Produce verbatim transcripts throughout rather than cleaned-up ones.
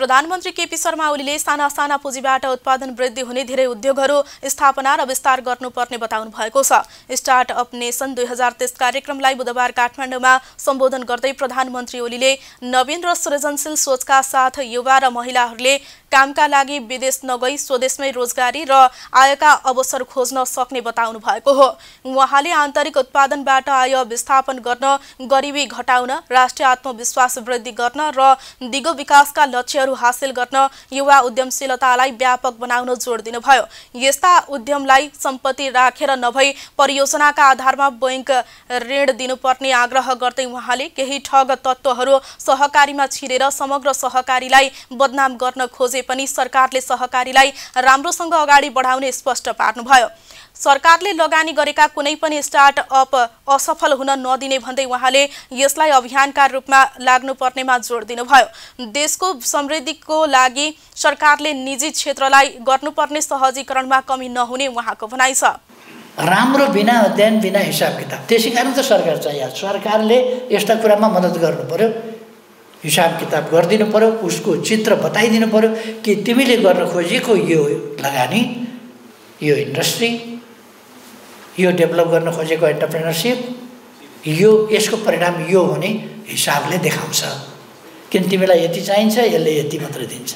प्रधानमन्त्री केपी शर्मा ओलीले साना साना पुँजीबाट उत्पादन वृद्धि हुने धेरै उद्योगहरू स्थापना र विस्तार गर्नुपर्ने बताउनु भएको छ। स्टार्ट अप नेसन दुई हजार तीस कार्यक्रमलाई बुधबार काठमाडौँमा सम्बोधन गर्दै प्रधानमन्त्री ओलीले नवीन र सृजनशील सोचका साथ युवा र महिलाहरूले कामका लागि विदेश नगई स्वदेशमै रोजगारी र आयका अवसर खोज्न सक्ने बताउनु भएको हो। उहाँले आन्तरिक उत्पादनबाट आय विस्थापन गर्न, गरिबी घटाउन, राष्ट्रिय आत्मविश्वास वृद्धि गर्न र दिगो विकासका लक्ष्यहरू हासिल गर्न युवा उद्यमशीलतालाई व्यापक बनाउन जोड दिनुभयो। यस्ता उद्यमलाई सम्पत्ति राखेर नभई परियोजनाका आधारमा बैंक ऋण दिनुपर्ने आग्रह गर्दै उहाँले केही ठग तत्त्वहरू सहकारीमा छिरेर समग्र सहकारीलाई बदनाम गर्न खोजे पनि सरकारले सहकारीलाई राम्रोसँग अगाडि बढाउने स्पष्ट पार्नुभयो। सरकारले लगानी गरेका कुनै पनि स्टार्टअप असफल हुन नदिने भन्दै उहाँले यसलाई अभियानका रूपमा लाग्नुपर्नेमा जोड दिनुभयो। देशको समृद्धिको लागि सरकारले निजी क्षेत्रलाई गर्नुपर्ने सहजीकरणमा कमी नहुने उहाँको भनाइ छ। राम्रो बिना अध्ययन बिना हिसाब किताब, त्यसै कारण त सरकार चाहियो। सरकारले यस्ता कुरामा मद्दत गर्नु पर्यो, हिसाब किताब गरिदिनु पर्यो, उसको चित्र बताइदिनु पर्यो कि तिमीले गर्न खोजेको यो लगानी, यो इन्डस्ट्री, यो डेभलप गर्न खोजेको एन्टरप्रेनरसिप, यो यसको परिणाम यो हुने हिसाबले देखाउँछ। किन तिमीलाई यति चाहिन्छ, यसले यति मात्रै दिन्छ।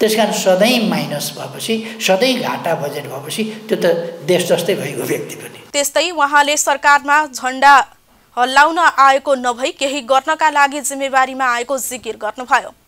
त्यस कारण सधैँ माइनस भएपछि, सधैँ घाटा बजेट भएपछि त्यो त देश जस्तै भएको व्यक्ति पनि। त्यस्तै उहाँले सरकारमा झन्डा हल्लाउन आएको नभई केही गर्नका लागि जिम्मेवारीमा आएको जिकिर गर्नुभयो।